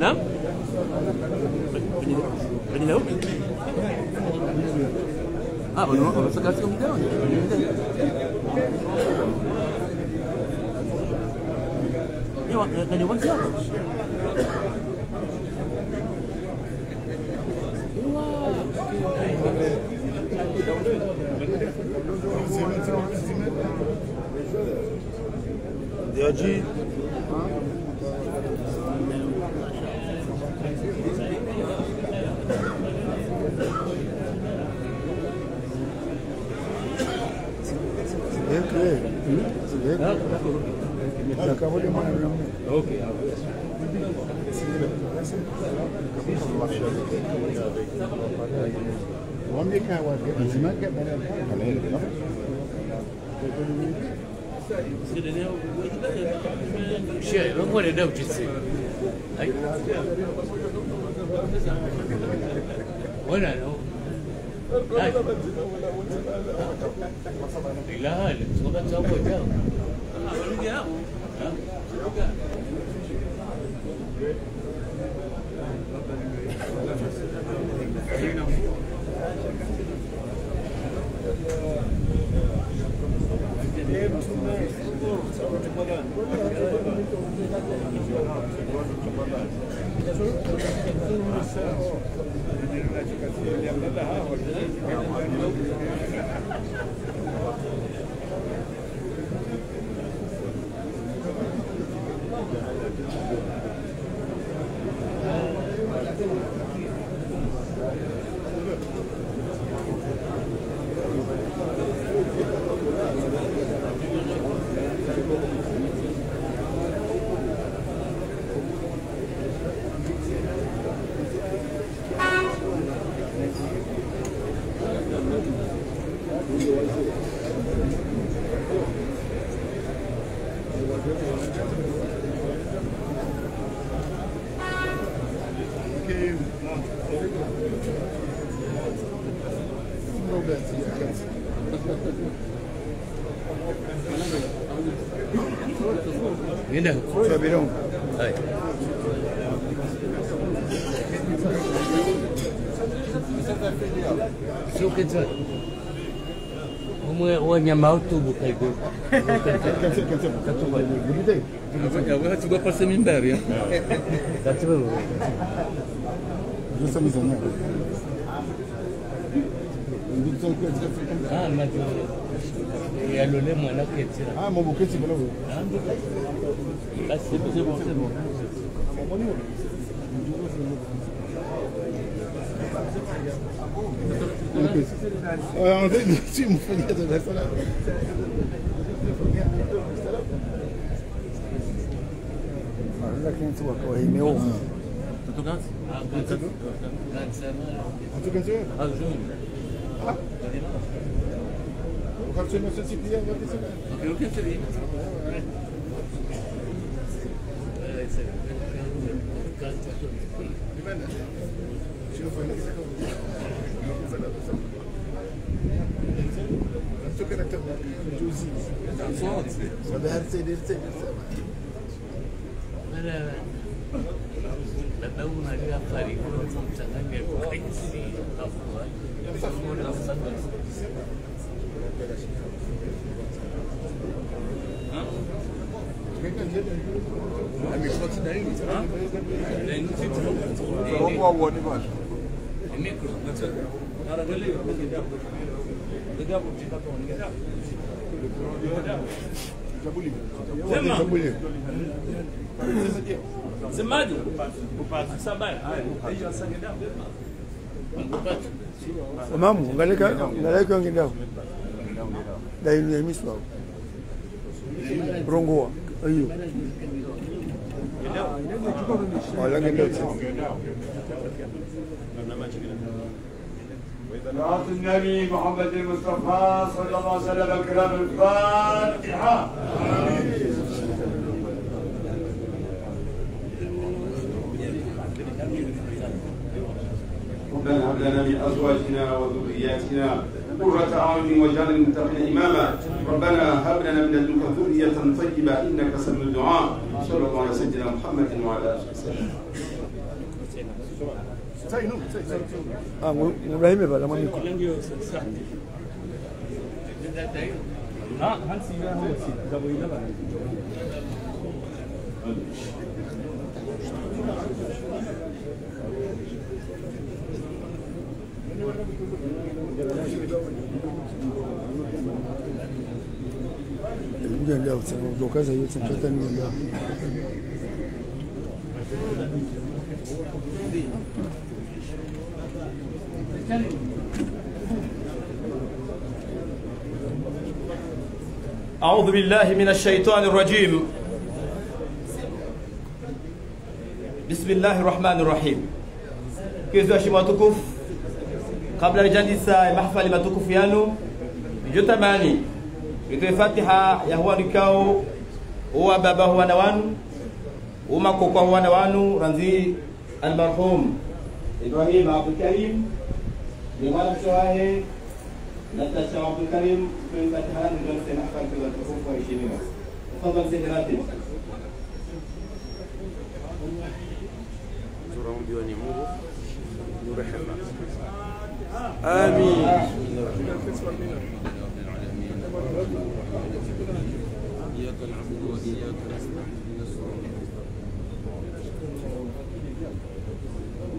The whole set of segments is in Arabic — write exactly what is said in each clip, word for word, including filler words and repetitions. نعم بني لهم اه بني لهم سكرتكم داون ايوا غادي وانت يا جيل اوكي يا ماوتو بوكايكو en fait, tu me fais dire de la salade. مامو قال لك قال لك وين كنداو داير لي ميسوا برونغو ايوه ولا كنداو صلاه النبي محمد المصطفى صلى الله عليه وسلم الكرام الفاتحه ربنا هب لنا من ازواجنا وذرياتنا قرة اعين واجعلنا للمتقين اماما ربنا هب لنا من لدنك ذرية طيبة انك سميع الدعاء صلى الله على سيدنا محمد وعلى اله وصحبه وسلم. أعوذ بالله من الشيطان الرجيم. بسم الله الرحمن الرحيم. كيزو أشيماتكوف قبل الجلسة محفل ما تكوفيانو جتماني يتفتح يهوانكاو هو بابا هو نوان وما كوكو هو نوان رنزي المرحوم إبراهيم عبد الكريم لماذا شوائه نتشا عبد الكريم في الفتحان لنفسي نحفل في الوصف وعشرين تفضل سيدي راتب آمين إياك نعبد وإياك نستعين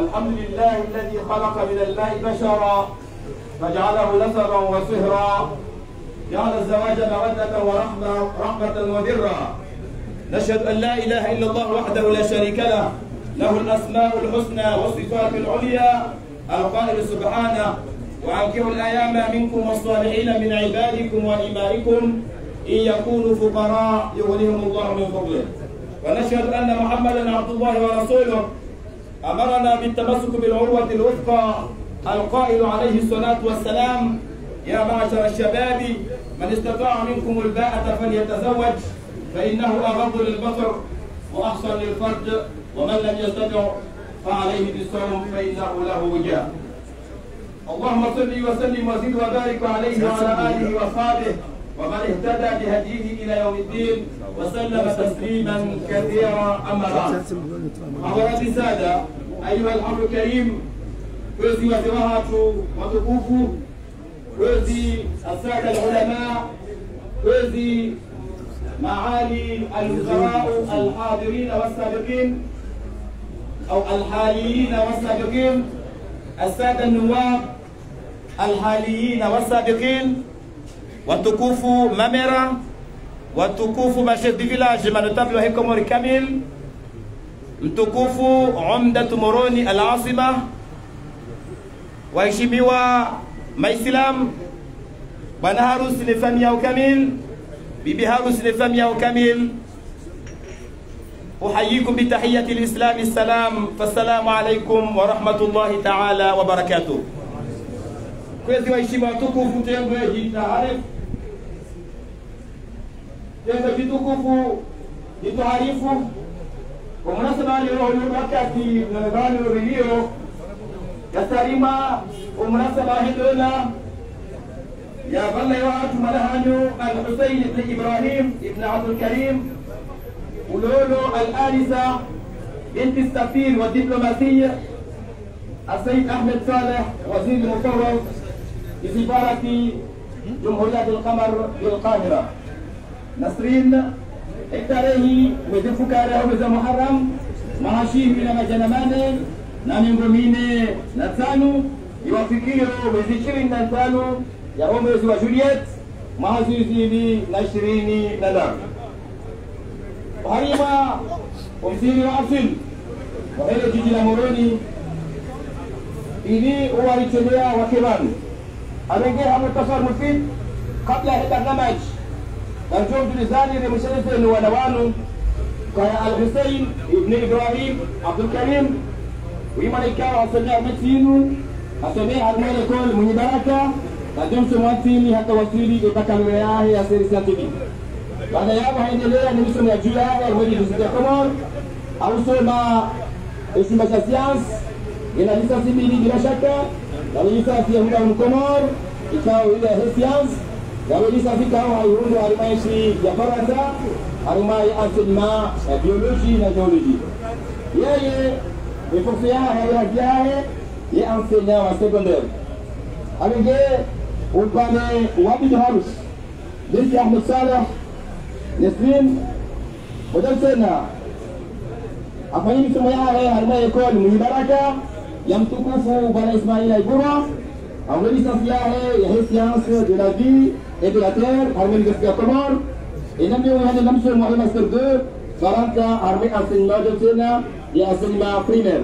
الحمد لله الذي خلق من الماء بشرا فجعله نسبا وصهرا، جعل الزواج مودة ورحمة رحمة وذرة. نشهد أن لا إله إلا الله وحده لا شريك له، له الأسماء الحسنى والصفات العليا، القائل سبحانه: وأنكحوا الأيام منكم والصالحين من عبادكم وإمائكم إن يكونوا فقراء يغنيهم الله من فضله. ونشهد أن محمدا عبد الله ورسوله، أمرنا بالتمسك بالعروة الوثقى، القائل عليه الصلاة والسلام: يا معشر الشباب من استطاع منكم الباءة فليتزوج فإنه أغض للبصر وأحسن للفرج ومن لم يستطع فعليه بالصوم فإنه له وجاء. اللهم صل وسلم وزد وبارك عليه وعلى آله وأصحابه ومن اهتدى بهديه إلى يوم الدين وسلم تسليما كثيرا. أما بعد، حضرات السادة، أيها الحفل الكريم، وزي وزراعة وتقوف، وزي السادة العلماء، وزي معالي الوزراء الحاضرين والسابقين أو الحاليين والسابقين، السادة النواب الحاليين والسابقين، وتقوف ممرة، وتقوف مشيخ دي فيلاج ما نتابلو هيكم وركامل، وتقوف عمدة موروني العاصمة، waheshimiwa Maislamu, bwana harusi ni familia ukamil, bibi harusi ni familia ukamil. Uhayikum bitahiyati alislami assalam fassalamu alaykum wa rahmatullahi ta'ala wa barakatuh. Kwezi waheshimiwa tukufu tembe jitaarif tembe vitukufu jitaarifu kwa mnasaba aliyohudhuria na ndani ya redio يساريما ومناسبة هدولا يا بلي وعد ملهانو الحسين بن إبراهيم ابن عبد الكريم ولولو الآنسة بنت السفير والدبلوماسية السيد أحمد صالح وزير المكور بسفارة جمهورية القمر بالقاهرة نسرين اكتريه وزفكاره وزا محرم معاشيه من مجنمانه na miongo mine na tano iwafikie mwezi ishirini na tano ya mwezi wa Juliet mahazizi na ishirini na tano harima waziri wa asili wa ile jiji la Moroni ili uwarichelewa wakibani arejea hapo tafarufi kabla ya barnamaj na ndio tulizali ni mshiriki ni wanawanu kwa Al-Hussein ibn Ibrahim Abdul Karim ويمانيكا وصلنا متسينو أسمي أدمير كل منيباركا تدوم سماتيني حتى وصيلي بتكلم وياه يا سيرساتيني بعد يوم هينليا نمسون الجوار وهذي بسيطة كمان أوصل ما اسم السياس يناليسا سيني بلا شك يناليسا في هذا المكمل يكاو إلى السياس يناليسا في كاو هيروندو أرمايشي يفرزا أرماي أسمى بيولوجي نجولوجي ياه يفرزيها هي جاهه يأنسينا وسكندر أرجع أربعة وابد هارس نسرين أحمد صالح نسرين ودرسنا أفهم سماعها هرما يكون مباركة يمتكوفو بنا إسماعيل أيبورا أولي سفياه يهيس يانس دلادي إبلاتير هرمي الجسد كمار إنما يوم هذا نمشي المهم السردور فرانكا هرمي أنسينا درسنا يأنسينا فريمر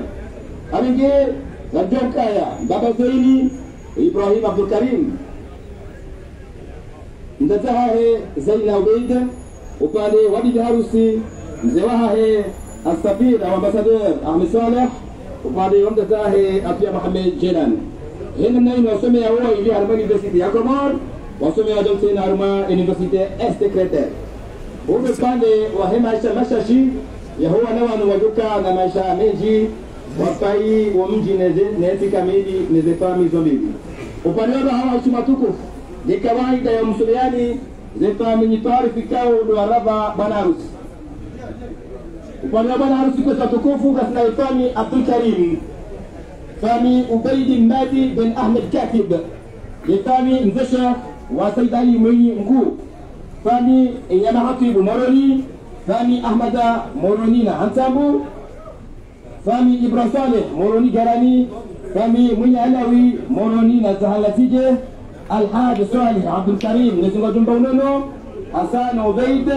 أرجع نجوم كايا بابا سيني إبراهيم عبد الكريم نتاها هي زينة وبيد وقال ودي دهاروسي نزواها هي السفير أو أمباسادور أحمد صالح وقال ومتاها هي أبيا محمد جيلان هنا منين وسمي هو إلي هرما يونيفرسيتي أكرمار وسمي هدول سين هرما يونيفرسيتي أستكريتير وقال وهم عيشة مشاشي يهو نوع نواجوكا نماشا ميجي wapai wa mji nezi kamili nezefami zombili upande wa hawa usimatukufu ni kawaida ya msuliani zefami nyitarifi kao nuaraba banarusi upande wa banarusi kwa satukufu kasina yefami Abdul Karim fami Ubaidi Madi bin Ahmed Katib yefami mzesha wa saidali mwenye mkuu fami inyama hatibu Moroni fami Ahmada Moronina hantambu فامي إبراهيم صالح موروني جراني فامي مني علوي موروني نزهلتيجي الحاج صالح عبد الكريم نسمع جنبونو حسان عبيد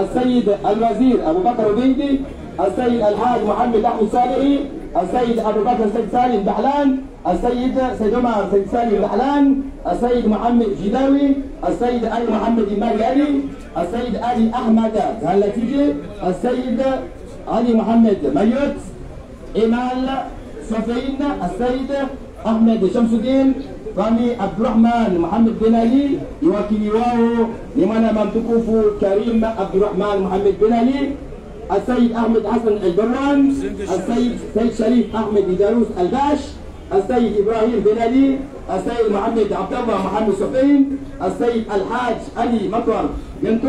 السيد الوزير أبو بكر عبيدي السيد الحاج محمد أحمد صالحي السيد أبو بكر سيد سالم بحلان السيد سيد عمر سيد سالم بحلان السيد محمد جداوي السيد علي محمد إمام علي السيد علي أحمد زهلتيجي السيد علي محمد ميوت إمال صفين السيد أحمد شمس الدين فامي عبد الرحمن محمد بن علي يوكي واو لمن منتكوفو كريم عبد الرحمن محمد بن علي السيد أحمد حسن البران السيد سيد شريف أحمد داروس الباش السيد إبراهيم بن علي السيد محمد عبد الله محمد صفين السيد الحاج علي مطر بنتو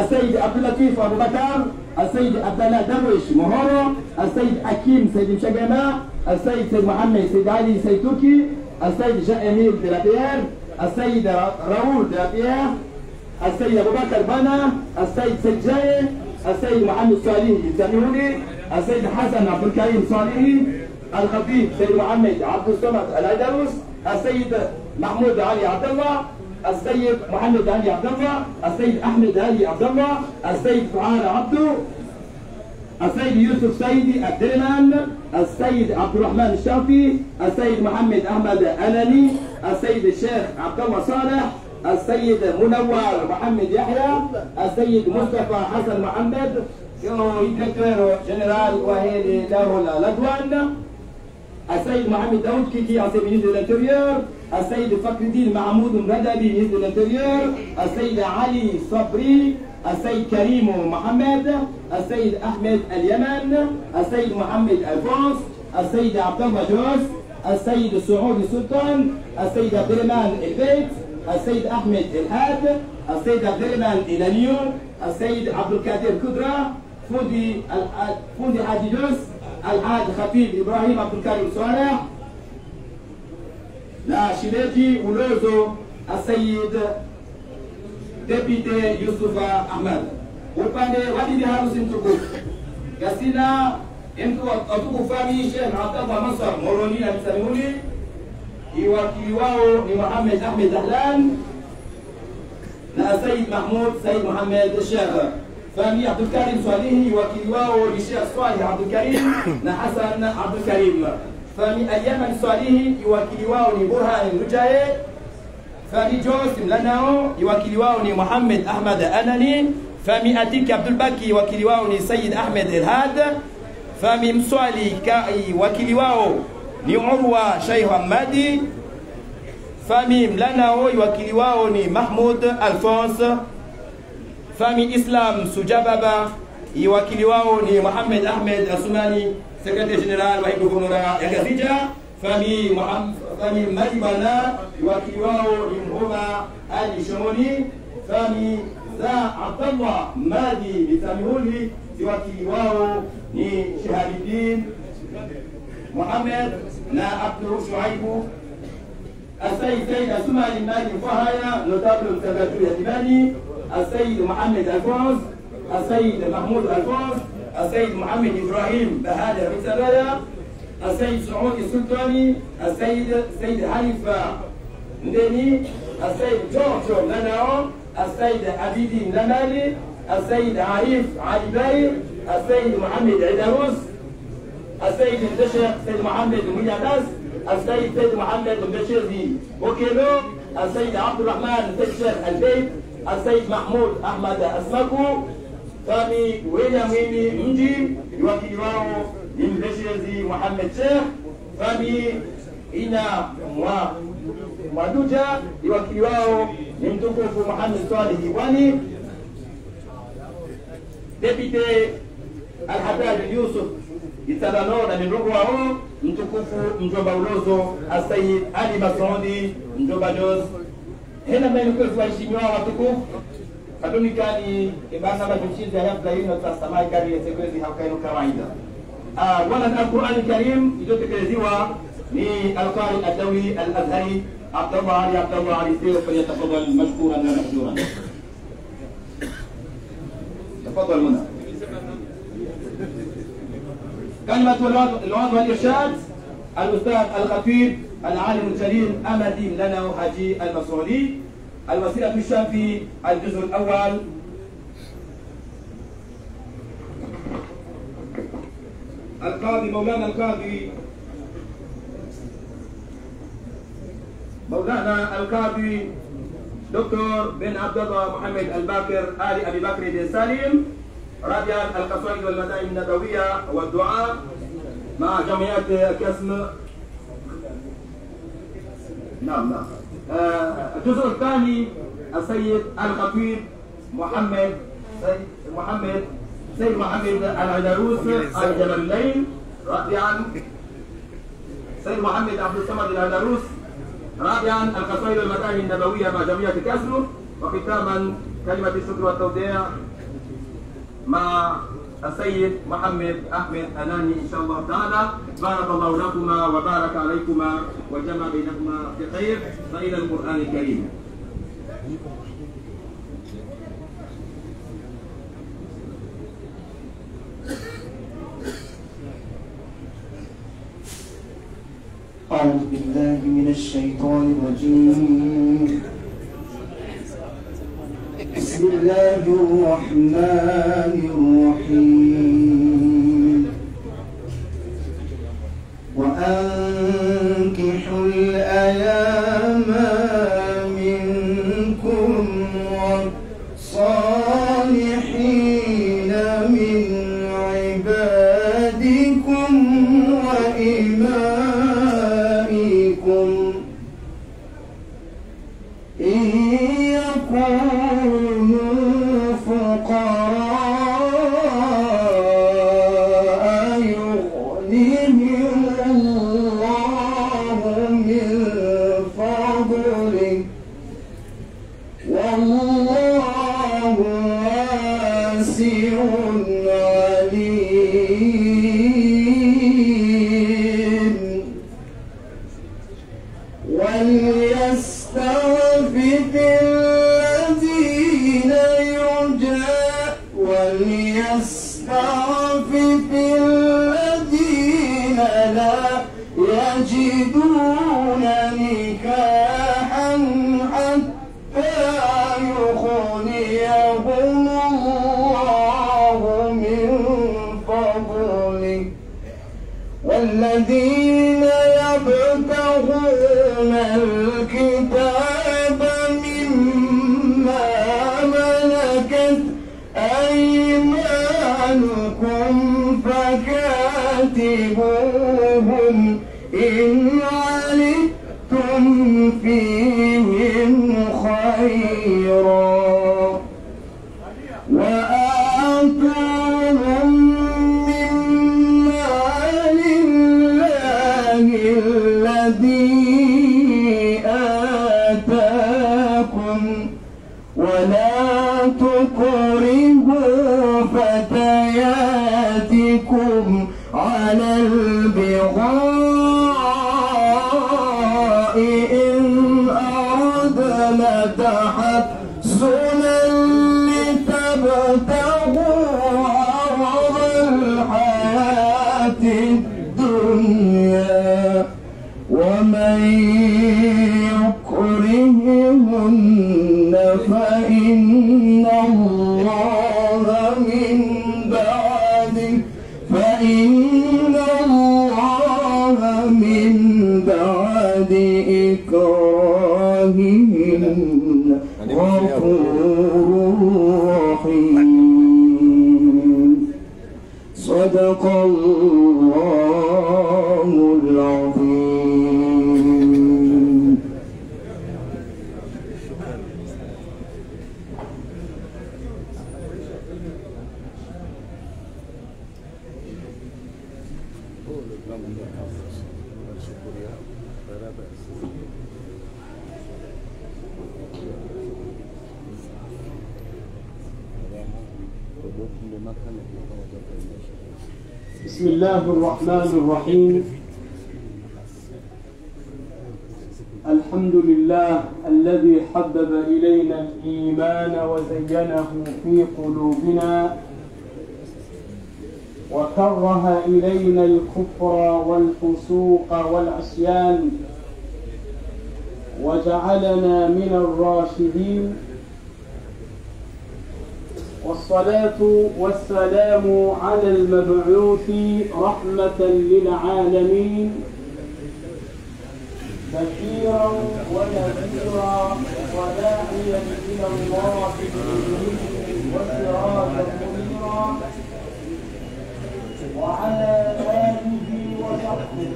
السيد عبد اللطيف أبو بكر السيد عبد الله درويش مهورو السيد حكيم سيد مشجمة السيد سيد محمد سيد علي سيد توكي السيد جائميل دلابير السيد راول دلابير السيد ابو بكر بنا السيد سيد جاي السيد محمد صالحي الزميوني السيد حسن عبد الكريم صالحي الخطيب سيد محمد عبد الصمد العدروس السيد محمود علي عبد الله السيد محمد علي عبد الله، السيد أحمد علي عبد الله، السيد فعال عبده، السيد يوسف سيدي الدلال، السيد عبد الرحمن الشافي، السيد محمد أحمد ألاني، السيد الشيخ عبد الله صالح، السيد منور محمد يحيى، السيد مصطفى حسن محمد، يذكر جنرال وهيد دارولا لدوان، السيد محمد داوود كيكي عاصم يد الانتريور السيد فخر الدين محمود مردبي يد الانتريور السيد علي صبري السيد كريم محمد السيد احمد اليمن السيد محمد الفونس السيد عبد الله جوز السيد سعود سلطان السيد عبد الرحمن البيت السيد احمد الهاد السيد عبد الرحمن الانيون السيد عبد القادر كدرة فودي فودي حاجي جوز الحاج خطيب ابراهيم عبد الكريم صالح لا شيلتي ولوزو السيد ديبيتي يوسف احمد وقال غادي ديها نسنتكو كاسينا انتو اتوكو فامي شيخ عبد الله منصر موروني الساموني يوكيواو لمحمد احمد اهلان لا سيد محمود سيد محمد الشيخ فامي عبد الكريم صالحي وكيواو للشيخ صالح عبد الكريم لحسن عبد الكريم فامي اليمن صالحي يوكيواو لبرهان رجاي فامي جوز لناو يوكيواو لمحمد احمد اناني فامي اتيك عبد الباكي يوكيواو لسيد احمد الهاد Fami Mswali Kai wakili wao ni Urwa Sheikh Hamadi. Fami Mlanao wakili wao ni Mahmoud Alphonse. Fami Islam Sujababa wakili wao ni Mohamed Ahmed Asumani, Secretary General wa Hidugumura ya Gazija. Fami Muhammad Fami Malimana wakili wao ni Mhuma Ali Shomoni. Fami Za Abdallah Madi Bitamihuli wakili wao ni Shahabidin Muhammad na Abdul Shuaibu Asayid Said Asumani Mali Fahaya Notable Mtabatu Yadimani Asayid Mohamed Alphonse Asayid Mahmoud Alphonse Asayid Mohamed Ibrahim Bahada Bitabaya Asayid Saoudi Sultani Asayid Said Halifa Ndeni Asayid George Nanao Asayid Abidi Namali السيد عارف علي باي السيد محمد عداوس السيد الدشيخ سيد محمد مياداس السيد سيد محمد بشيرزي وكيلو السيد عبد الرحمن الدشيخ البيت السيد محمود احمد اسماكو فامي ويليام ويلي مجي يوكيلو من بشيرزي محمد شيخ فامي انا مادوجا يوكيلو من توكو محمد صالح ديواني Deputy Al-Haddad Yusuf Italano na ndugu wao mtukufu mjomba ulozo Asayid Ali Masoudi mjomba Jos hena mimi kwa kuheshimiwa watukufu kadonikani ibasa ba kuchinja hapa hiyo tutasema kari sequence haukaino kawaida ah wana Al-Qur'an Karim iliyotekeleziwa ni Al-Qari Al-Dawi Al-Azhari Abdullah Ali Abdullah Ali sio kwa yatafadhali mashkuran na mashkuran تفضل هنا. كلمة الوعظ والإرشاد الأستاذ الخطيب العالم الكريم أمدي لنا حجي المسعودي الوسيلة الشافي الجزء الأول. القاضي مولانا القاضي مولانا القاضي دكتور بن عبد الله محمد الباكر آل أبي بكر بن سالم رابعا القصائد والمدائن النبوية والدعاء مع جمعية الكسم. نعم نعم. الجزء الثاني السيد الخطيب محمد سيد محمد سيد محمد العدروس آل جبل الليل رابعا سيد محمد عبد الصمد العدروس رابعا القصائد والمدائن النبويه مع جمعيه كاسلو وختاما كلمه الشكر والتوديع مع السيد محمد احمد اناني ان شاء الله تعالى. بارك الله لكما وبارك عليكما وجمع بينكما في خير فالى القران الكريم. أعوذ بالله من الشيطان الرجيم. بسم الله الرحمن الرحيم. وأنكحوا الأيام منكم والصالحين من عبادكم وإمامكم الذين يبتغون الكتاب مما ملكت أيمانكم فكان إن علمتم فيهم خيرا وآتوهم من مال الله الذي آتاكم ولا تكرهوا فتياتكم على البغاء إن أردنا تحصنا لتبتغوا عرض الحياة الدنيا ومن يكرههن فإن الله من بعد فإن الله من بعد إكراههن غفور رحيم. صدق الله العظيم. بسم الله الرحمن الرحيم. الحمد لله الذي حبب إلينا الإيمان وزينه في قلوبنا وكره إلينا الكفر والفسوق والعصيان وجعلنا من الراشدين، والصلاة والسلام على المبعوث رحمة للعالمين بشيرا ونذيرا وداعيا إلى الله بإذنه وسراجا منيرا وعلى آله وصحبه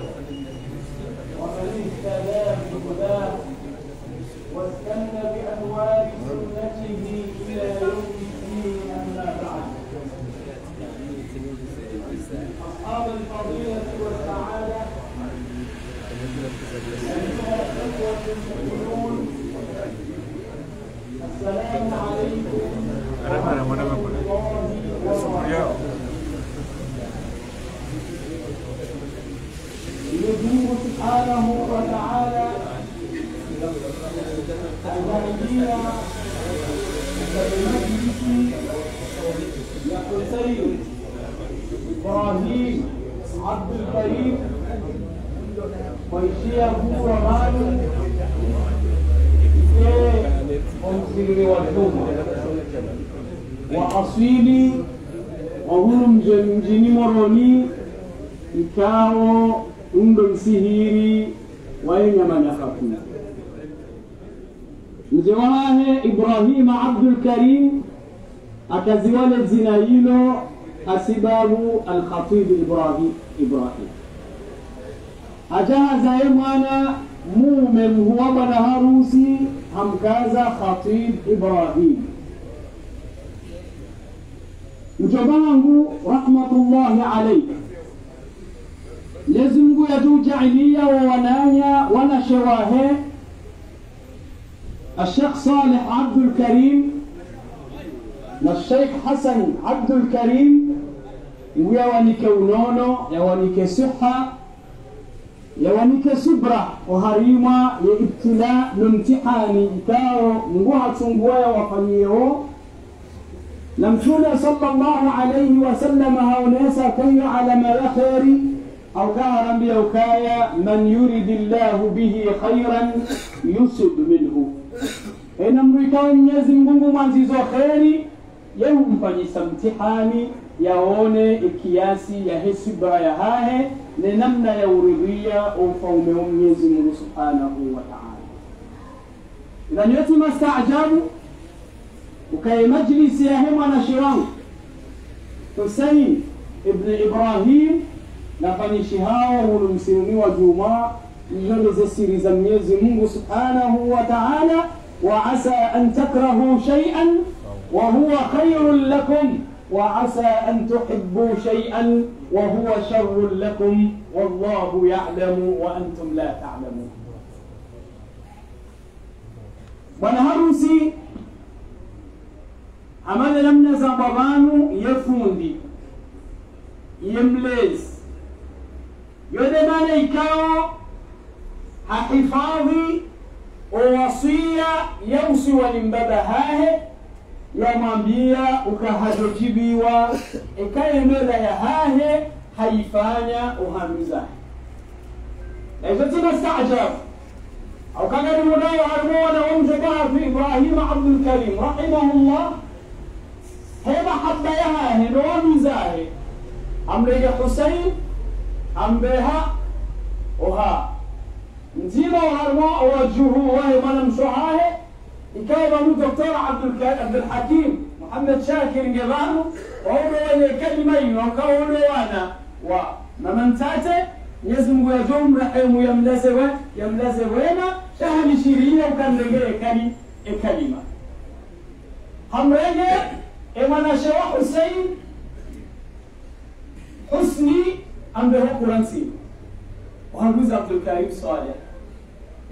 ومن اهتدى بهداه واستنى بأنوار سنته إلى يوم الدين. أما بعد، أصحاب الفضيلة والسعادة، أيها الإخوة المسلمون، السلام عليكم ورحمة الله وبركاته. يجيب سبحانه وتعالى المهدينا بالمجلس الحسين ابراهيم عبد الكريم ويشيعه رمان ومسيري والحوم وأصيلي وهم جنجني مروني إكاو umbe sihiri wayenyamanyakakuna njewahahe Ibrahima Abdul Karim akaziwale zina hilo asibabu al-Khatib Ibrahim Ibrahim ajaha zaye mwana mume mhuwa bwana harusi hamkaza Khatib Ibrahim mjobangu rahmatullahi alayhi. Lezingu ya tu jahiliya wa wananya wana shawahe Al-Sheikh Salih Abdul Karim na Al-Sheikh Hassan Abdul Karim ya wanike unono ya wanike siha ya wanike subra uharima ya ibtila numtihani itao nguha tunguwaya wafanyeho na Mtume sallallahu alayhi wa sallam haonesa kaya alama ya khari أو ظهر بيوكايا من يريد الله به خيرا يسب منه. إن أمريكان يزمون من زيزو خيري يوم فنيس امتحاني يهوني إكياسي يهسب رايهاه لنمنا يوريبيا وفومهم يزمون سبحانه وتعالى. إذا يتم استعجاب وكي مجلس يهم على شران حسين ابن إبراهيم Napanishi hao hulumsiriniwa Jumaa mnaeleza siri za Mwenyezi Mungu Subhanahu wa Ta'ala, wa asa an takrahu shay'an wa huwa khayrun lakum wa asa an tuhibbu shay'an wa huwa sharrun lakum wallahu ya'lamu wa antum la ta'lamun. Bwana harusi amale namna za babanu yefundi yemlezi yode bale ikao hahifadhi uwasia yausi walimbaba hahe yamambia ukahajokibiwa ikayemela ya hahe haifanya uhamizahe na izotina staajafu أو كان المنايا عرمونا ومجبها في إبراهيم عبد الكريم رحمه الله هما حبا يهاهن ومزاهن أمريك حسين أمبها وها نزيلا وعرمونا ووجهوا وهي ما نمشوهاه إكايبا دكتور عبد الحكيم محمد شاكر جبانه وهو يكلمين وقوله وانا وممنتاته يزم ويجوم رحم ويملزوا يملزونا شهر شيرين وكان لقي كلمة كلمة. هم رجع إما نشوا حسين حسني أم به قرنسي وهم جزء عبد الكريم صالح.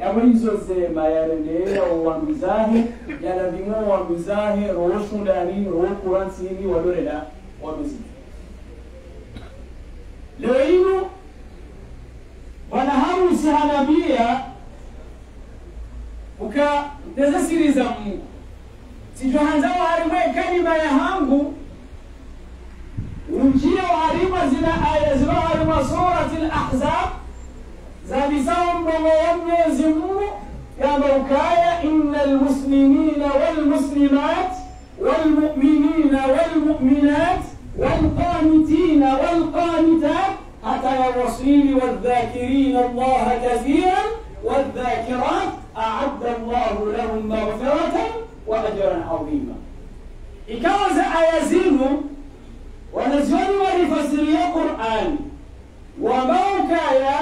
يا بني زوجة ما يرني أو مزاهي يا لبيمو أو مزاهي روش مداري روش قرنسي ولا لا أو مزاهي. لأنه wanaharusi hanabia uka nezasiriza mungu sijuhanzao harima ikanima ya hangu unjia wa harima zina harima surati al-ahzab zabisao mbongo ya mnyezi mungu ya mawkaya inna al-muslimina wal-muslimat wal-mu'minina wal-mu'minat wal-qanitina wal-qanitat أتى الرسول والذاكرين الله كثيرا والذاكرات أعد الله لهم مغفرة وأجرا عظيما. إكاوز أيازيم ونزول ولفسري القرآن وموكايا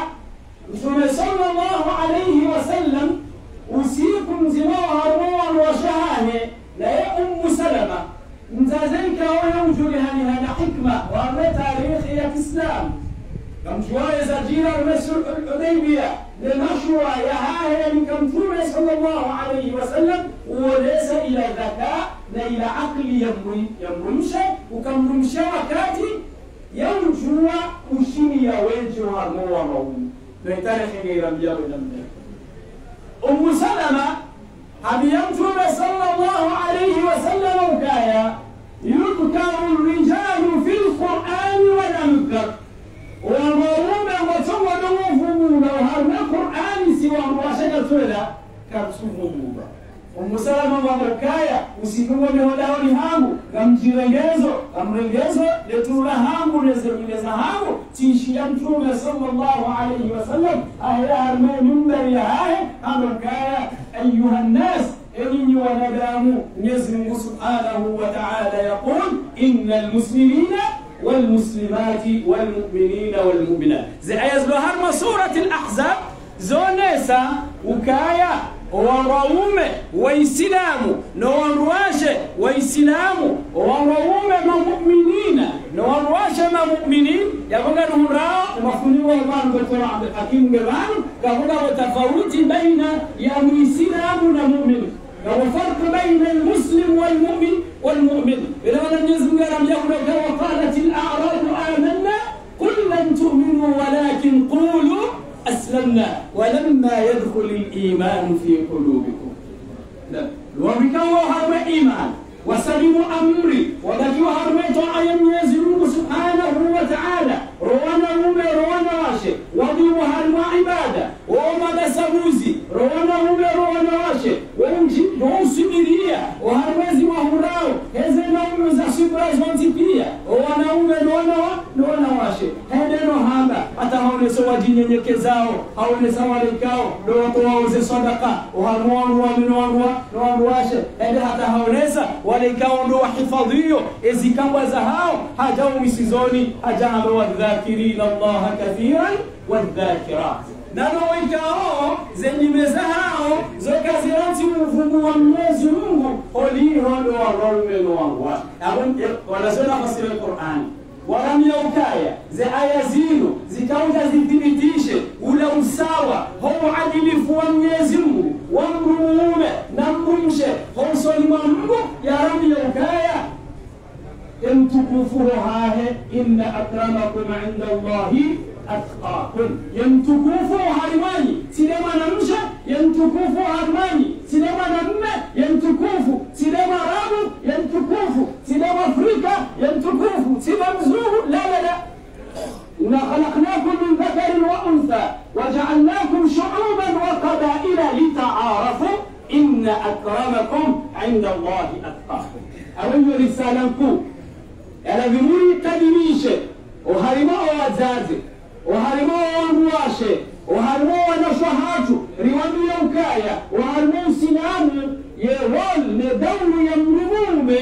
صلى الله عليه وسلم أوصيكم زماها روى وشهاه لا يأم سلمة متازيك ويوجد هذه حكمة وأن تاريخ الإسلام كم شوية زجيرة المسر الحديبية للمشروع يهاهل من كم تولي صلى الله عليه وسلم وليس إلى ذكاء لا إلى عقل يمرمشي وكم رمشي وكاتي يمجوا وشيني ويجوها نوى موضوع بيتاريخ غير أنبياء ولم أم سلمة أبيام تولي صلى الله عليه وسلم وكايا يذكر الرجال في القرآن ولا يذكر ومرونا وتوضوفونا وهرنا قرآن سوى مراشدة تولا كاتسوفونا ومسلمة ومركايا وسيكون بهداو لهامو لمجريزو لمريزو لتولا هامو لزميلز هامو تيشيام تولا صلى الله عليه وسلم أهلا هرمان يمبر يهاي أمركايا أيها الناس إني ونبامو نزم سبحانه وتعالى يقول إن المسلمين والمسلمات والمؤمنين والمؤمنات زي أزلوها سورة الأحزاب زونيسا وكايا وروم ويسلام نورواش ويسلام وروم مؤمنين نورواش مؤمنين يقول لهم راو مفهومين والبان بطرع عبد الحكيم جبان يقول وتفاوت بين يوم سلام ومؤمن لو فرق بين المسلم والمؤمن والمؤمن إذا لم يزم لم يغلق وقالت الأعراب آمنا قل لن تؤمنوا ولكن قولوا أسلمنا ولما يدخل الإيمان في قلوبكم وبكوها الإيمان وسلموا أمري وبكوها الرجاء يزلون سبحانه وتعالى روانا رومي روانا راشي وضيوها المعبادة وما بسبوزي روانا رومي روانا راشي o harmezi wa hurao heze naume za shibra zwanzipia o wanaume nwana wa nwana washe hende no hamba ata haone so wajinyenyekezao haone وَالذَّاكِرَاتِ نانويكاو زني مزاهو زكازيرانتي وفوقو ومزومو هولي هولو هولو هولو ونزلنا فصل القرآن ولم يوكايا زي ايازينو زي كاوتا زي تيميتيشي ولو ساوى هو عدل فوانيزمو ومرومو نمومشي هو سليمانو يا رمي يوكايا ان تكفوا هاهي ان اكرمكم عند الله أتقاكم ينتكوفوا هرماني سينما نمشى ينتكوفوا هرماني سينما نمى ينتكوفوا سينما رابو ينتكوفوا سينما أفريقيا ينتكوفوا سينما زوه لا لا لا إنا خلقناكم من ذكر وأنثى وجعلناكم شعوبا وقبائل لتعارفوا إن أكرمكم عند الله أتقاكم أولي رسالكم أنا بمولي تدميشة وهرما وزازي وهرمو وانواشي وهرمو ونشوهاتو ريوانو يوكايا وهرمو سنانو يرول لدور يمرمومي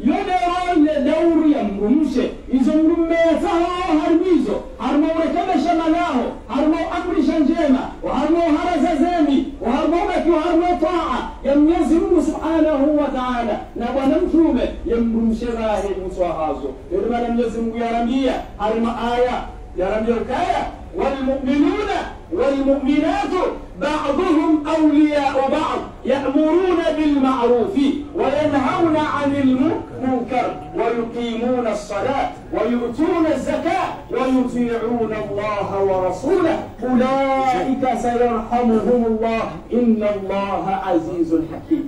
يدرول لدور يمرموشي يزمرم ميساهو هرميزو هرمو ركبه شمالاهو هرمو أمر شنجيما وهرمو هرز زامي وهرمو مكي وهرمو طاعة يميزمو سبحانه وتعالى نبنمتومي يمرمشي راهي مسوهازو يرمى نميزمو يرمية هرم آية يا رب الكاية والمؤمنون والمؤمنات بعضهم أولياء بعض يأمرون بالمعروف وينهون عن المنكر ويقيمون الصلاة ويؤتون الزكاة ويطيعون الله ورسوله أولئك سيرحمهم الله إن الله عزيز حكيم.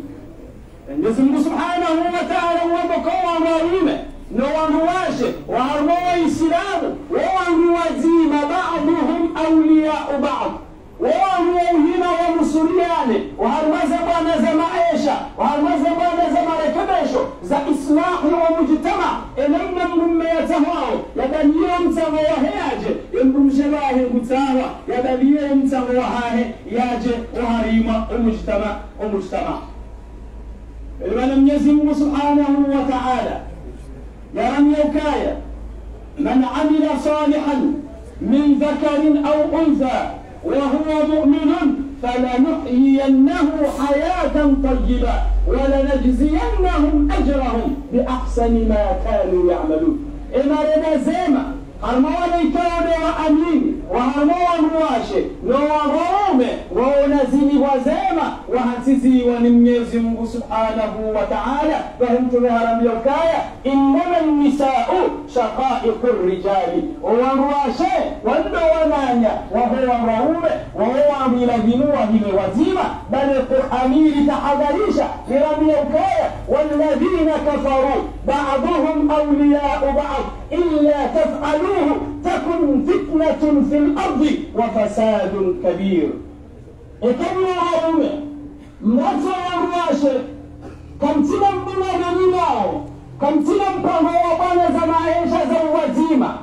يسمى سبحانه وتعالى وبقوة مريمة نوانواجه وهرموا إسلام ووانوازيم بعضهم أولياء بعض ووانوهين ومسريان وهرمزبان زمائشة وهرمزبان زماركبشو زا إصلاح ومجتمع إنما من يتهوى لدن يوم تغوهياجه إنهم شباه المتاوى لدن يوم تغوهاه ياجه وهريمة المجتمع ومجتمع الولم يزم سبحانه وتعالى يرم يوكايا من عمل صالحا من ذكر أو أنثى وهو مؤمن فلنحيينه حياة طيبة ولنجزينهم أجرهم بأحسن ما كانوا يعملون. إما لنا زيما هرموني كون وأمين وهرمون رواشي نورومي ونزيني وزيما وهنسيزي ونميزم سبحانه وتعالى فهمت بهرم يوكايا إنما النساء شقائق الرجال ورواشي والدوانانيا وهو رومي وهو ملذين وهم وزيما بل القرآني لتحذريشا هرم يوكايا والذين كفروا بعضهم أولياء بعض إلا تفعلوا تكن فتنة في الأرض وفساد كبير. إكمل عمر نزع الراشد كم تلم بلغنيناه كم تلم بلغوابان زمائشة زوازيمة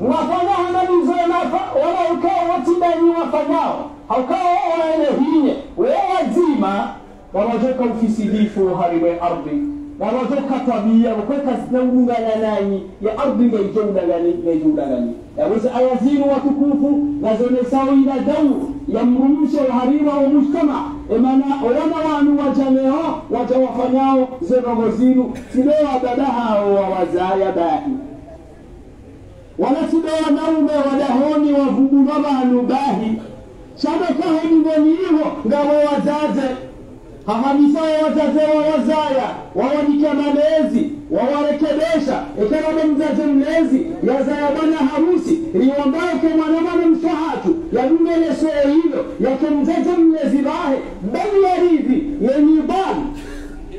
وفناهنا نزعنا ولو كاوة بني وفناه أو كاوة إلهية ووازيمة ورجوكم في سديفو هاربي أرضي ورزقك طبيعي وكاس نوم لناني يا أرض ميجون لناني ميجون لناني يا وزع يزين وتكوفو لازم يساوي دور يمرمش الهريمة ومجتمع إما أنا ولنا وأنا وجميعه وجوفناه زر وزينه سلوى بدها ووزايا باهي ولا سلوى نوم ودهوني وفقنا باهي شبكه نبنيه قالوا وزازي hahamisawa wazazi wa wazaya wawanika malezi wawarekebesha ikana mzazi mlezi yazaya bana harusi riwambake mwanamana msahatu yalumele soo hilo yake mzazi mlezi bahe bali yaridhi yenibani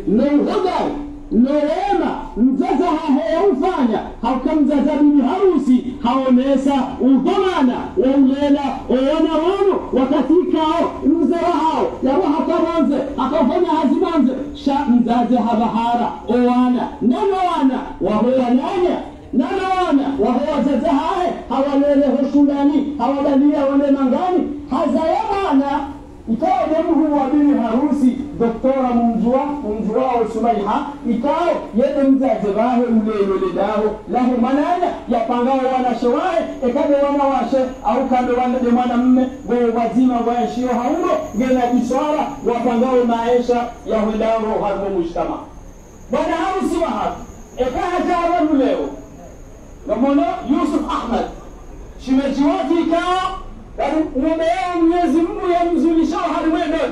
neuhudari neuema mzazi haheufanya hauka mzazi mini harusi haonesa udhomana waulela owana wono wakatikao mzerahao yawaha karanze akafanya hazimanze sha mzazi habahara owana nanawana wahowananya nanawana wahowazazahae hawalele hoshulani hawadalia wale mangu Moroni hazayabana ikawa demu huwa bini harusi doktora mumjua mumjua wa Sumaiha ikawa yede mzazi bahe ulelo lidaho lahu manana yapangao wana shewae ekabe wana washe au kabe wana demana mme we wazima waishio hauro gena kiswara wapangao maesha ya hudaho harmo mshtama bwana harusi wa hatu ekaha jawa uleo namono Yusuf Ahmed shimejiwati ikawa ومن يزمو يمزل شهر مدن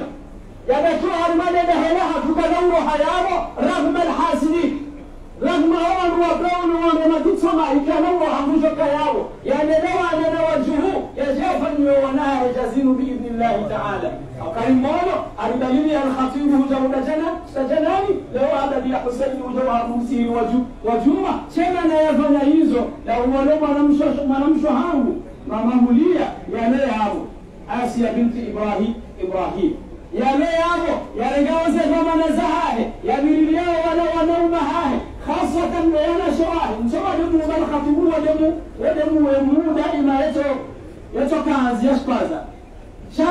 يبتوها المدن هلاها تقدمها يابو رغم الحاسدين رغم أول وقول ومن تتسمع يكنوها مجك يابو يعني نوى لنوجهو يجافن يوناه جزين بإذن الله تعالى وقال مولا أردليني الخطيب جود جنة سجناني لو هذا بيحسين وجوها موسي وجوما شمنا يفنيزو لو ولما نمشو هاو ماماه ليا يا ليابو آسيا بنت إبراهيم إبراهيم يا ليابو يا رجاوزة فما نزهاه يا بيريا ولا ونومهاه خاصة وأنا شواه شواه يدمو بالخطيب ودمو ودمو يمو دائما يتو يتو كاز يشبازا شا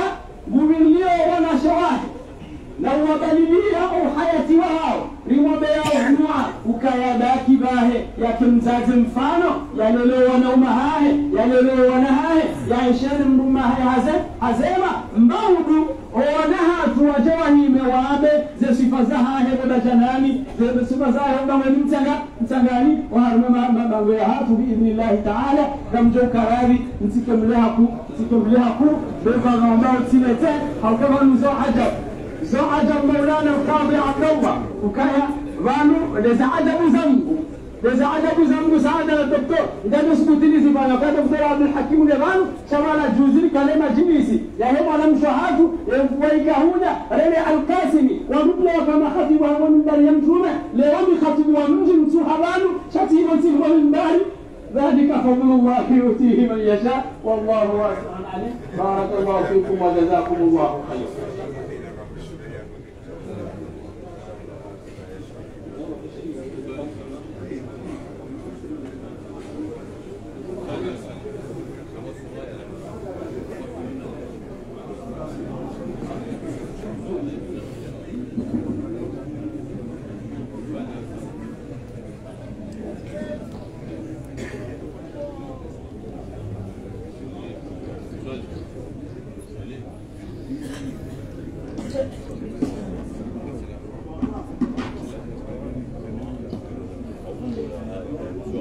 بيريا وأنا شواه لو بليليا أو حياتي وهاو ريما بيا ونوعا وكايا داكي باهي يا كمزازم فانو يا لولو ونومهاه يا لولو ونهاه يا إشان مرمهاي هزم هزيما مباودو ونها توجوهي موابي زي سفزها هبدا جناني زي سفزها هبدا منتغا انتغاني وهرمما ويهاتو بإذن الله تعالى رمجو كراري انتكم لهاكو انتكم لهاكو بفغا وماو تسينتين هاو كمان وزو عجب زعجب مولانا القاضي عبدالله وكايا رانو ده زعجب زنبو ده زعجب زنبو سعادة الدكتور ده نسبو تليسي فانا كان دكتور عبد الحكيم اللي رانو شمالة جوزير كلمة جنيسي يهم على مشاهاته ويكهونا رمي القاسمي وربنا وكما خطيبها ومن دار يمجونا لرمي خطيبها من جنسوها رانو شتيما تيما من داري ذلك فضل الله يؤتيه من يشاء والله واسع عليه بارك الله فيكم وجزاكم الله خيرا.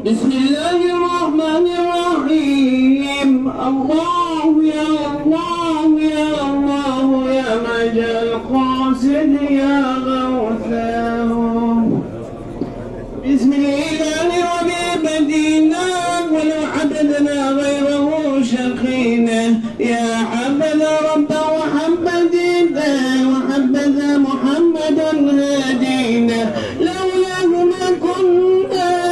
بسم الله الرحمن الرحيم. الله يا الله يا الله يا مجا القاصد يا غوثاه. بسم الله وبه بدينا ولو عبدنا غيره شقينا يا عبد رب وحبد وحبد محمد هادينا لولاه ما كنا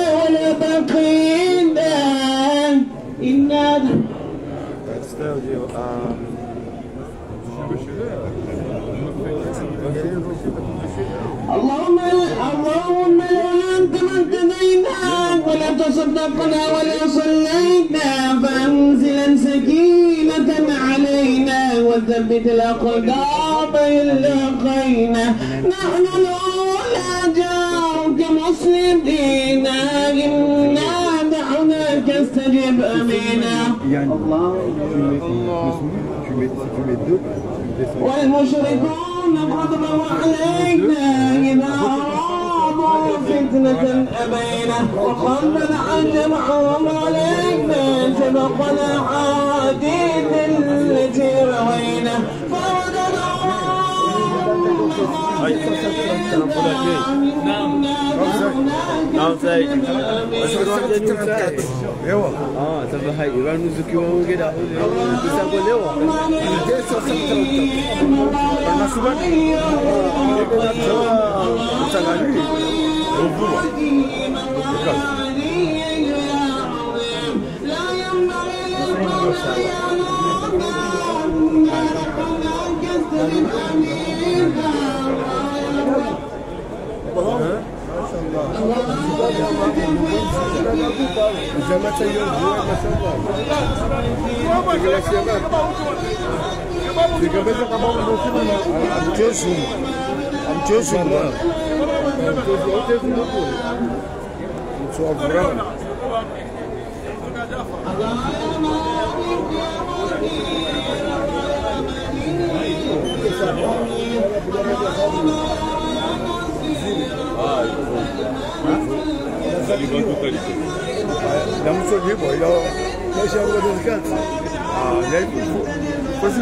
اللهم اللهم لا انت من اهتدينا ولا تصدقنا ولا صلينا فانزلا سكينه علينا وثبت الاقدام الا خينا نحن الاولى جارك مسلمين انا دعوناك استجب امينا. الله والمشركون غضبوا علينا إذا أرادوا فتنة أبينا وقلبنا أجمعهم علينا سبقنا عاديد التي روينا فردنا لا I'm não sou de boa, não chamo de descanso. Ah, nem por isso.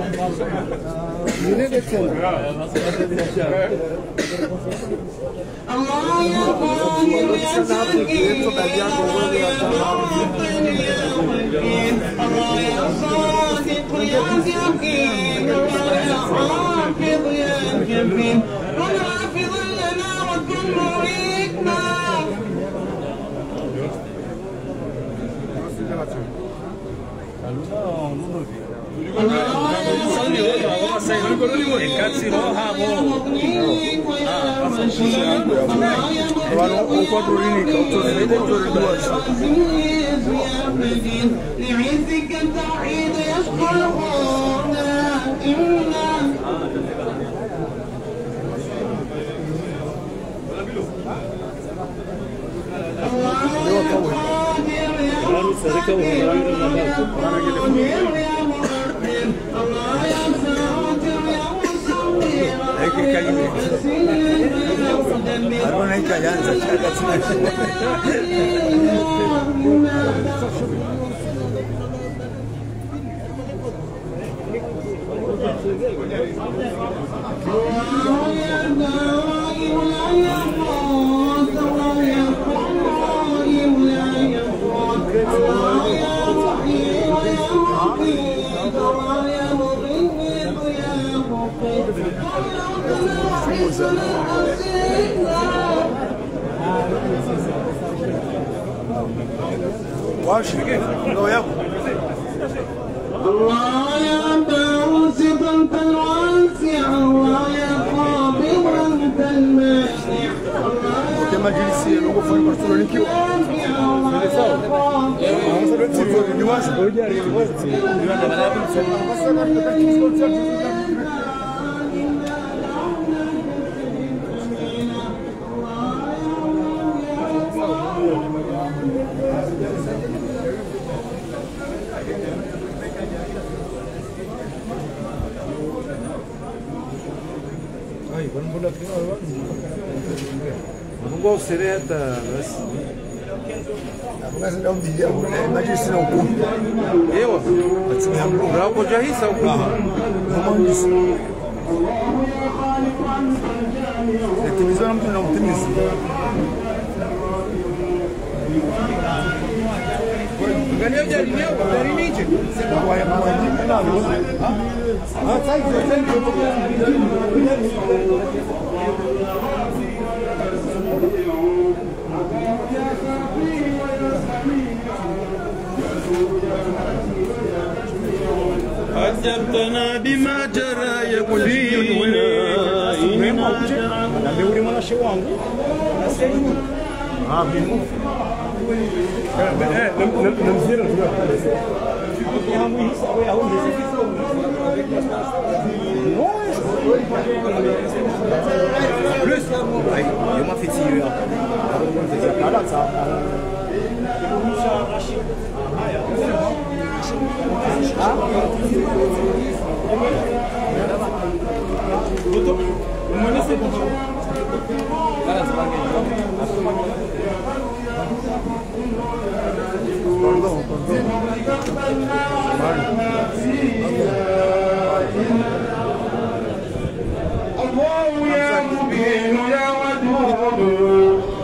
الله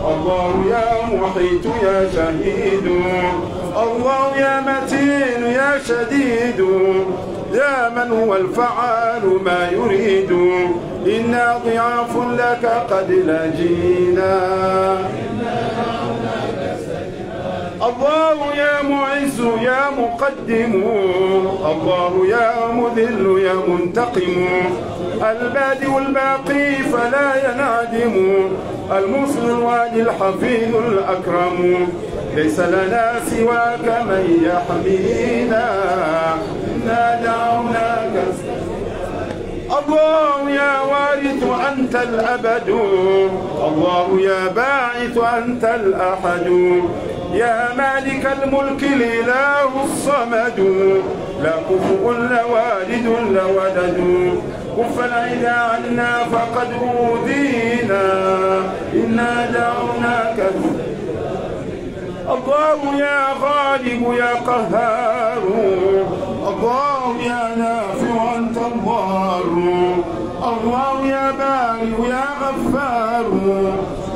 الله يا محيط يا شهيد، الله يا متين يا شديد، يا من هو الفعال ما يريد، إنا ضعاف لك قد لجينا. الله يا معز يا مقدم، الله يا مذل يا منتقم، البادئ الباقي فلا ينعدم، المصل الوالي الحفيظ الأكرم، ليس لنا سواك من يحمينا، إنا دعوناك. الله يا وارث أنت الأبد، الله يا باعث أنت الأحد، يا مالك الملك الإله الصمد، لا كفؤ لا والد لا ولد، كف العدا عنا فقد أوذينا، إنا دعوناك. الله يا غالب يا قهار، الله يا نافع أنت الضار، الله يا بارئ يا غفار،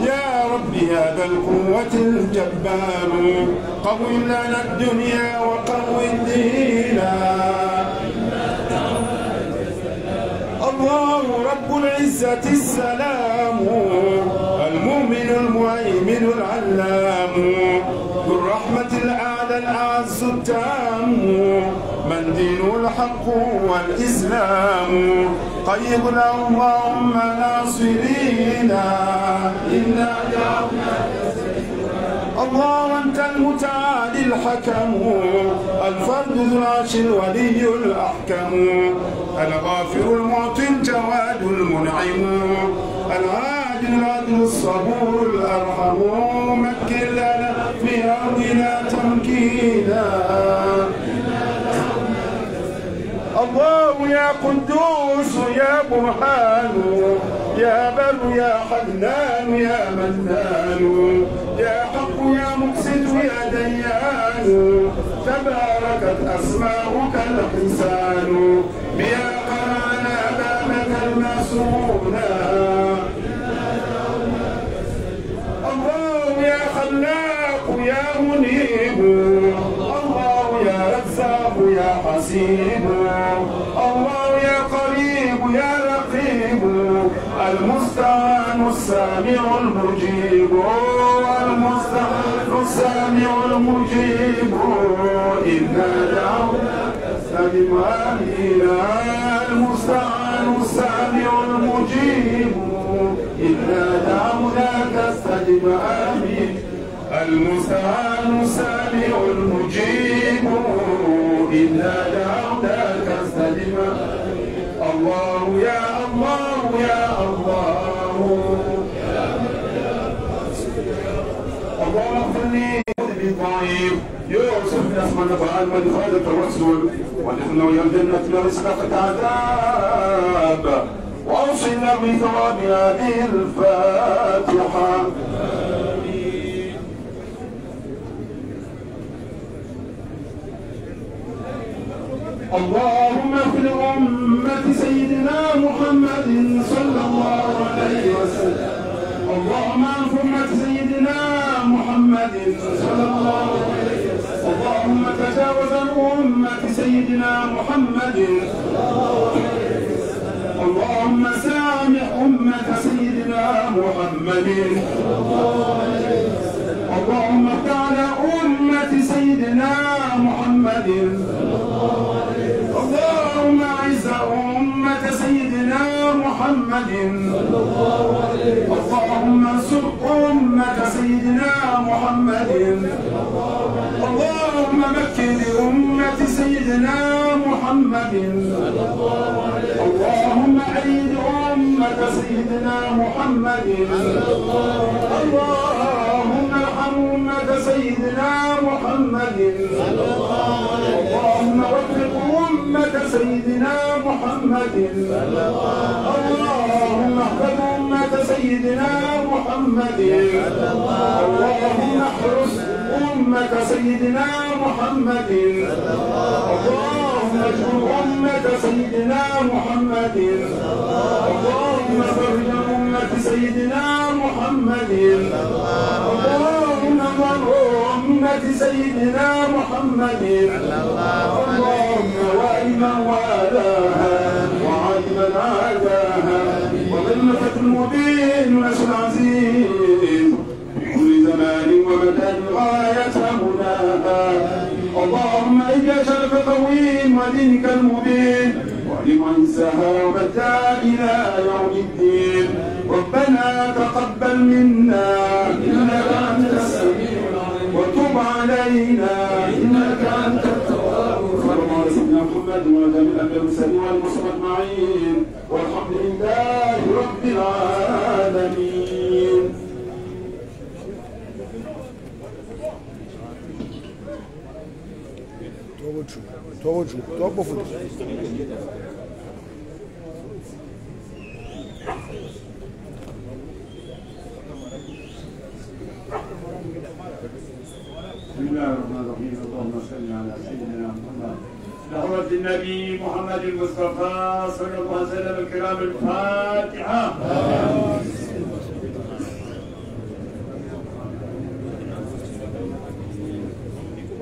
يا رب يا ذا القوة الجبار، قوم لنا الدنيا وقوم دينا. الله رب العزة السلام، المؤمن المهيمن العلام، ذو الرحمة الأعلى الأعز التام، من دين الحق والإسلام، قيد اللهم ناصرينا، إنا دعوناك. الله أنت المتعالي الحكم، الفرد ذو العرش الولي الأحكم، الغافر المعطي الجواد المنعم، العادل العدل الصبور الأرحم، مكن لنا في أرضنا تمكينا. الله يا قدوس يا برهان، يا بر يا حنان يا منان، يا حق يا مقسط يا ديان، تباركت أسماؤك الحسان، بيا قرانا بابك المسونا. الله يا خلاق يا منيب، يا حسيب، الله يا قريب يا رقيب، المستعان السامع المجيب، المستعان السامع المجيب، إنا دعوناك استجب لنا، المستعان السامع المجيب، إنا دعوناك استجب لنا، المستعان السامع المجيب، إنا دعوناك استجب. الله يا الله يا الله، اللهم اغفر لي ضعيف يوسف نسمع نفعل من خالف الرسول، ونحن ويا الجنة رزقك عذاب، وأوصنا بثواب هذه الفاتحة. اللهم في أمة سيدنا محمد صلى الله عليه وسلم، اللهم في أمة سيدنا محمد صلى الله عليه وسلم، اللهم تجاوز أمة سيدنا محمد صلى الله عليه وسلم، اللهم سامح أمة سيدنا محمد صلى الله عليه وسلم، اللهم افتعنا أمة سيدنا محمد صلى الله عليه وسلم، اللهم اعز أمة سيدنا محمد صلى الله عليه وسلم، اللهم انصر أمة سيدنا محمد صلى الله عليه وسلم، اللهم مكن أمة سيدنا محمد صلى الله عليه وسلم، اللهم أيد أمة سيدنا محمد صلى الله عليه وسلم، اللهم ارحم أمة سيدنا محمد صلى الله عليه وسلم، اللهم وفق أمة سيدنا محمد صلى الله عليه وسلم، اللهم احفظ أمة سيدنا محمد صلى الله عليه وسلم، اللهم احرس أمة سيدنا محمد صلى الله عليه وسلم، اللهم اجبر أمة سيدنا محمد صلى الله عليه وسلم، اللهم فرج أمة سيدنا محمد صلى الله عليه وسلم، سيدنا محمد اللهم وإن والاها وعن من عاداها وظل فتح المبين ونشر العزيز بكل زمان ومكان غاية هناها. اللهم إنك شرف قويم ودينك المبين ومن سهر متى إلى يوم الدين. ربنا تقبل منا إنك أنت السميع العليم وتب علينا إنك أنت التواب الرحيم. سيدنا محمد وجميع المرسلين والمصطفين والحمد لله رب العالمين. توجه توقف بسم الله الرحمن الرحيم. اللهم صل على سيدنا محمد لحظة النبي محمد المصطفى صلى الله عليه وسلم الكرام. الفاتحة.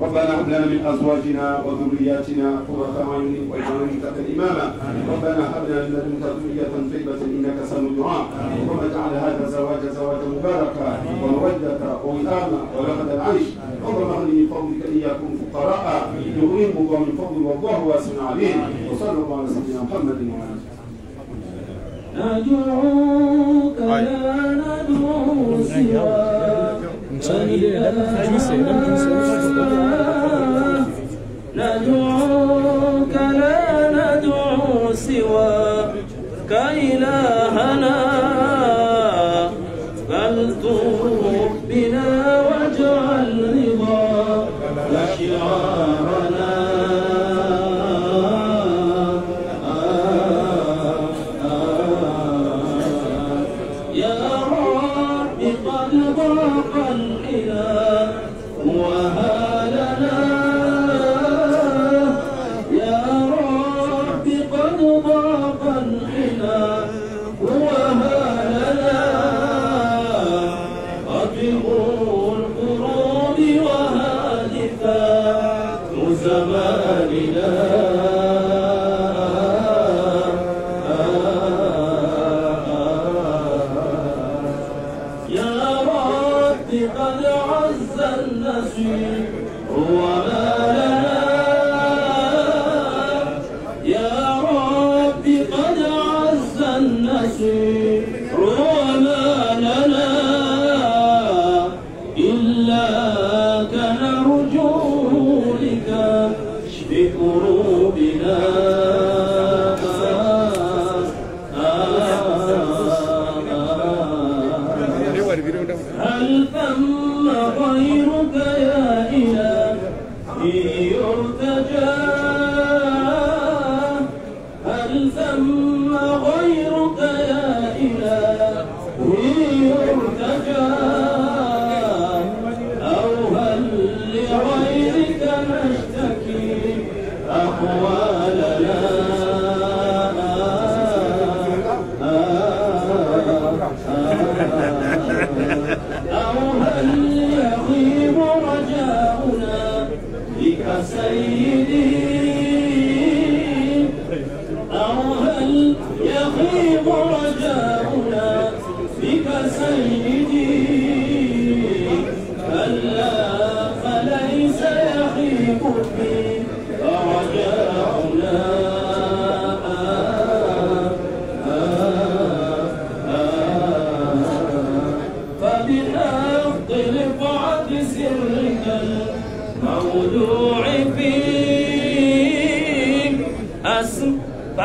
ربنا هب لنا من ازواجنا وذرياتنا قرة اعين واجعلنا للمتقين اماما. ربنا هب لنا من لدنك ذرية طيبة انك سميع الدعاء. ربنا اجعل هذا الزواج زواجا مباركا ومودة وغناما ولغد العيش. اللهم اغنني بفضلك اياكم فقراء يغنيهم الله من فضل والله واسع عليم. وصلى الله على سيدنا محمد وعلى اله. ندعوك لا ندعو سواك ندعوك لا ندعو سواك إلهنا بل طوب بنا واجعل رضاك شعارنا.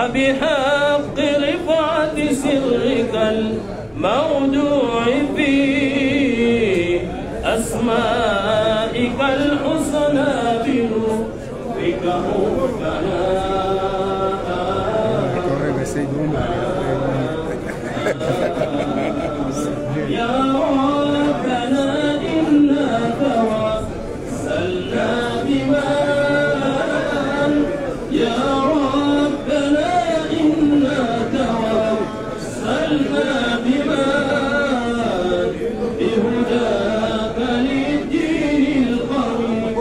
فبحق رفعة سرك الموضوع في أسمائك الحسنى بنورك مبتلى. يا ربنا إنا توسلنا بما بهداك للدين القويم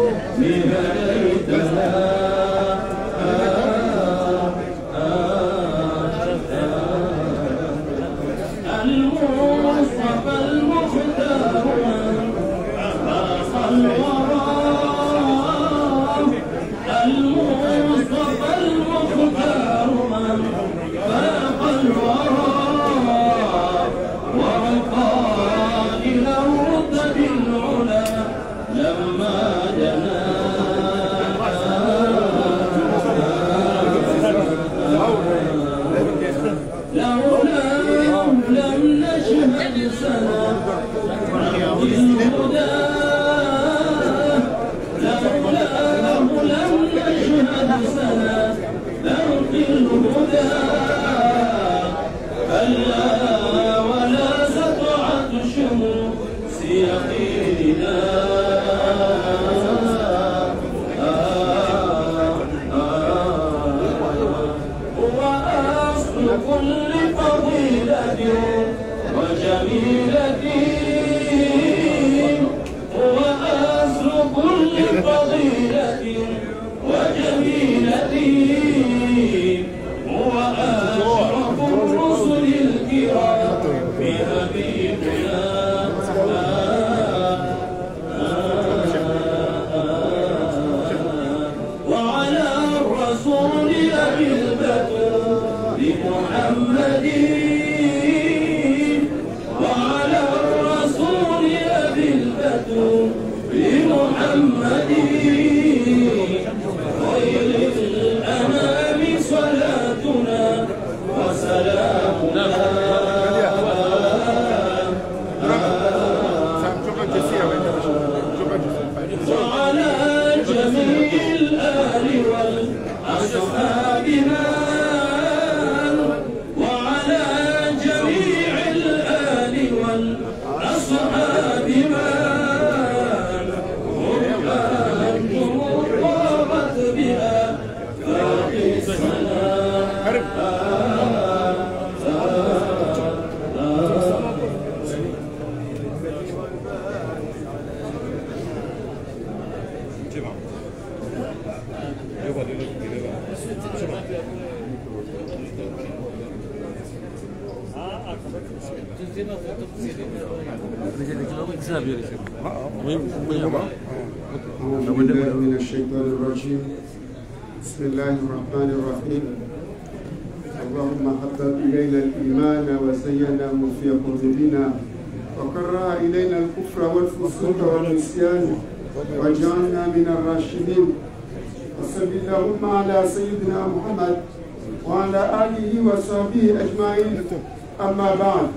Ama baada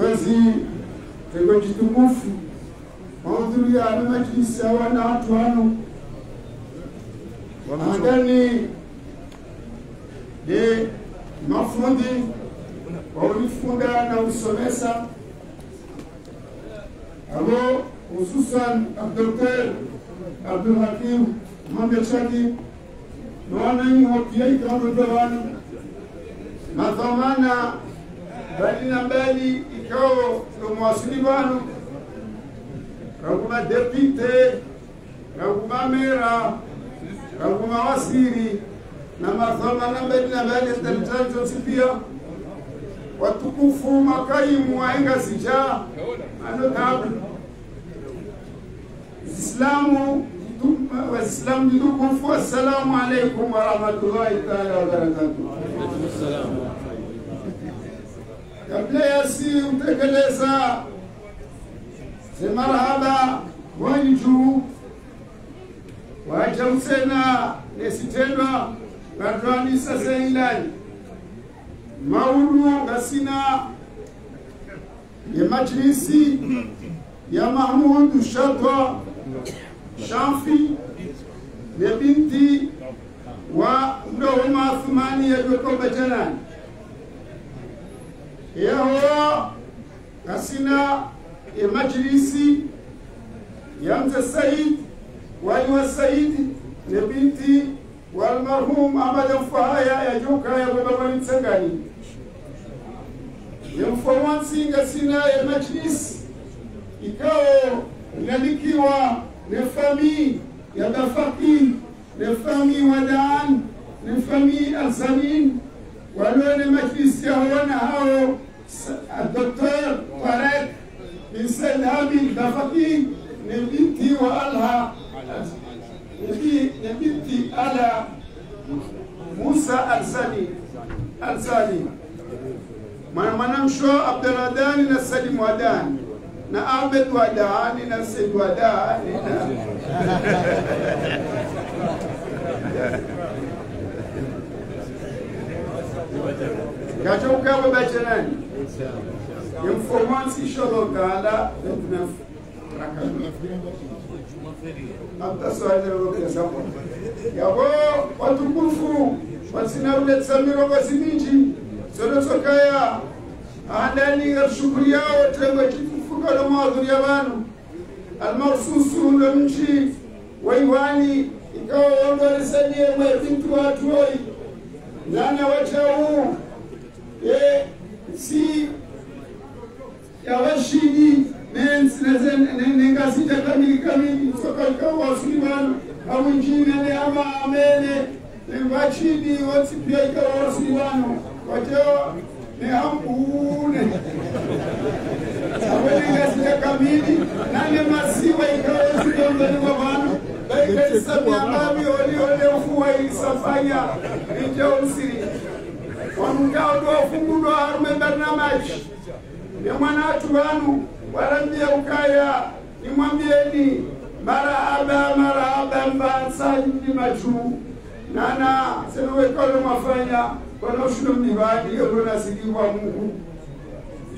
kazi tekojitukufu mahudhurio ya majlisi ya watu wano ndani de mafundi walifunga na usomesa abo hususan Abdulkarim Abdulhakim Mohamed Shaki naona hiyo kama ndani na dhamana bali na bali ikao kwa mwasili wanu kakuma depute kakuma mera kakuma wasiri na madhamana bali na bali talitatu sipia watukufu makaimu waenga sija ano tabu islamu wa islamu ndukufu assalamu alaikum wa rahmatullahi ta'ala wa barakatuh assalamu kabla ya si utekeleza semarhaba wanju wacha usena nesitendwa batwani sasa ilani maulu gasina ya majlisi ya Mahmud Shatwa Shafi ne binti wa ndio maafumani ya kutoka janani yaho kasina ya majlisi ya Mzee Said wali wa Said ne binti wal marhum abada fahaya ya joka ya baba mtengani yemfawansi kasina ya majlisi ikao nalikiwa ne famille ya dafaki ne famille wadan ne famille alzanin walone majlisi ya wana hao الدكتور طارق بن سلامي الدفقي نبيتي وألها نبيتي على موسى الزاني الزاني من منمشو عبد الودان نسلم ودان نعبد ودان نسيد ودان كاجوكا وباجراني informações chorogada não fraca até só ele não quer saber e agora quando o povo vai se não lhe chamar vai se mentir só não só caia a Daniel Shukriya o trem vai te fugar o mal اليابان المرسوس لمشي ويواني يقول ورسالي ويفنت واتوي نانا وجهه ايه سي يا وشيدي ننس نزن ننقاسي تكامل كامل سكاكا وسليمان او انجيني اما اميني وشيدي وسبيكا وسليمان وجهه نهامبوني أولئك كميدي نعم مسيوا يكرهون يومنا وبانو لكن سمعنا بيولي ولفوي سفايا رجوسي ومجاودوا فمودوا هرم برنامج يومنا توانو ورمي أوكايا يماميني مرحبا مرحبا بانساني مجو نانا سنوي كلام فيا ونشلم نبادي يلونا سيدي وامو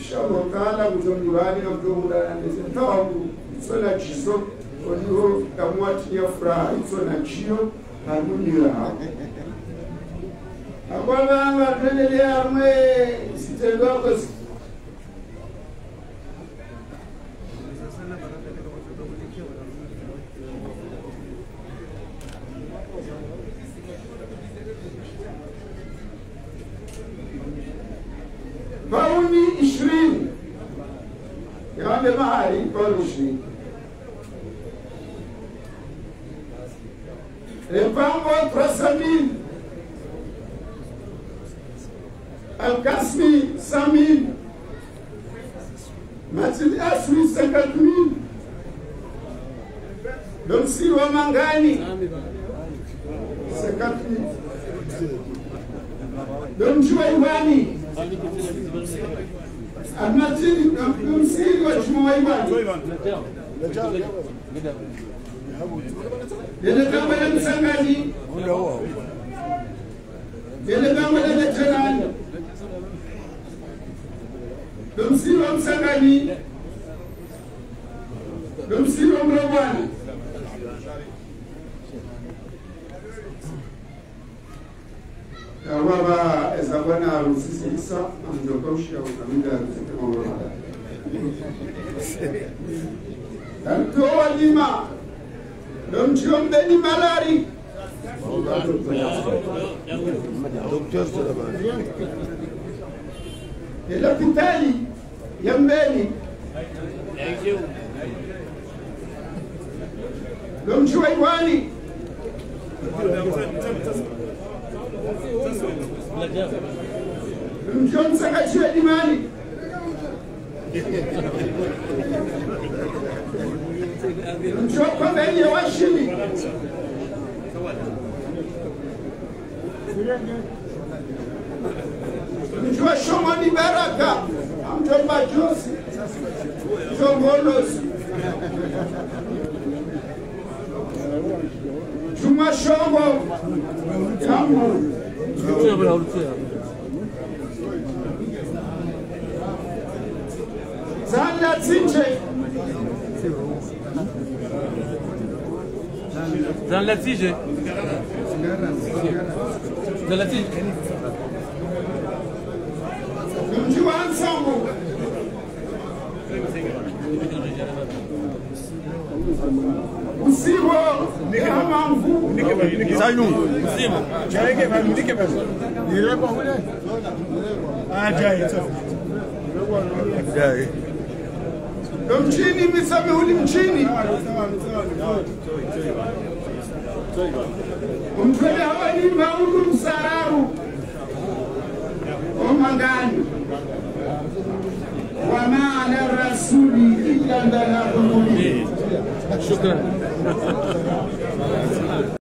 Inshallah, kala mtondibani na mtondibani ndio wangu sala chiso ndio kamwati ya furaha hizo na chio harmonia abwana anga tuendelea mwe sitendoko باوني عشرين يعني ما علي باوني عشرين ربما ترسمين القسمي سمين مثل أسوي سكتمين دمسي ومنغاني سكتمين دمجوي واني أنا جيني أنا مسير وجموعي وان. لذا كم بدنا نسمعني؟ لذا كم بدنا نجنان؟ مسير ومسمعني. مسير ومروان. Baba is a one hour six and the coach of the middle. And go on, Lima. Don't jump any malady. Doctors, the Lapitali, young baby. Thank you. Don't you wait, Wally? John Sakachia Dimani. John Pavani, what should be? John Shomani Baraka. I'm John Bajos. John Bolos. Juma Shomo. Come on. Zalla Zinche Zalla Zinche Zalla Zinche Nous jouons ensemble Usiwo nikamangu nikabayinikisayinu usiwo chaike bandike bazo ireko hule ajaye ajaye domchini misabe huli mchini umtwele hawani maulu msararu omangani wama ala rasuli illa ndana kumuli شكرا